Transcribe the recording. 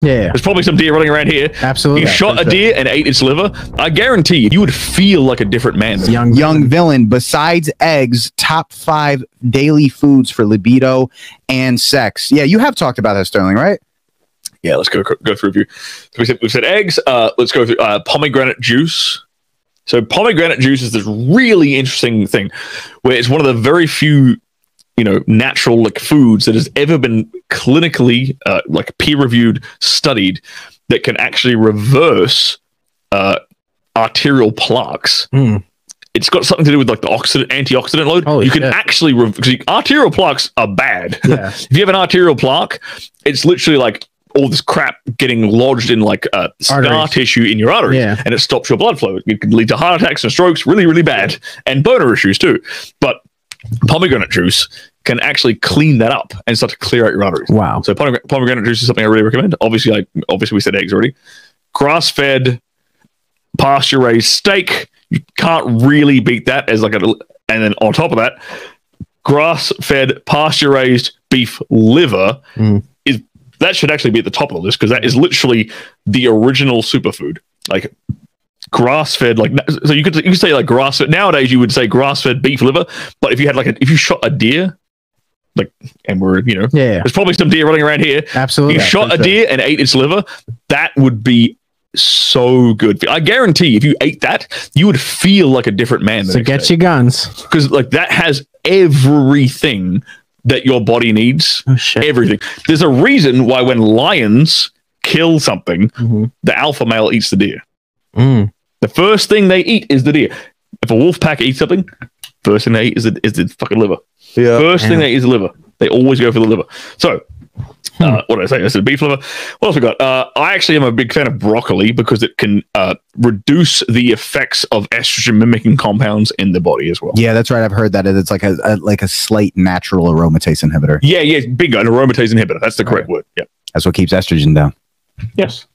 Yeah. There's probably some deer running around here. Absolutely. You shot a deer and ate its liver. I guarantee you would feel like a different man. Young villain. Besides eggs, top 5 daily foods for libido and sex. Yeah, you have talked about that, Sterling, right? Yeah, let's go through a few. So we've said eggs. Let's go through pomegranate juice. So pomegranate juice is this really interesting thing where it's one of the very few, you know, natural like foods that has ever been clinically like peer-reviewed, studied, that can actually reverse arterial plaques. Mm. It's got something to do with like the antioxidant load. Holy you can shit. Actually because arterial plaques are bad. Yeah. If you have an arterial plaque, it's literally like all this crap getting lodged in like scar tissue in your arteries, yeah, and it stops your blood flow. It can lead to heart attacks and strokes, really, really bad, and boner issues too. But pomegranate juice can actually clean that up and start to clear out your arteries. Wow! So pomegranate juice is something I really recommend. Obviously, we said eggs already. Grass-fed, pasture-raised steak. You can't really beat that as like a. And then on top of that, grass-fed, pasture-raised beef liver. Mm. That should actually be at the top of the list because that is literally the original superfood. Like grass-fed, like so you could say like grass-fed. Nowadays you would say grass-fed beef liver, but if you had like if you shot a deer, like and we're you know yeah, there's probably some deer running around here. Absolutely, you shot a deer and ate its liver. That would be so good. I guarantee if you ate that, you would feel like a different man. So get your guns because like that has everything that your body needs. Oh, shit. Everything. There's a reason why when lions kill something, mm-hmm, the alpha male eats the deer. Mm. The first thing they eat is the deer. If a wolf pack eats something, first thing they eat is the fucking liver. Yeah. First thing they eat is the liver. They always go for the liver. So, what did I say? I said beef liver. What else we got? I actually am a big fan of broccoli because it can reduce the effects of estrogen-mimicking compounds in the body as well. Yeah, that's right. I've heard that. It's like a slight natural aromatase inhibitor. Yeah, bingo, an aromatase inhibitor. That's the correct word. Yeah, that's what keeps estrogen down. Yes.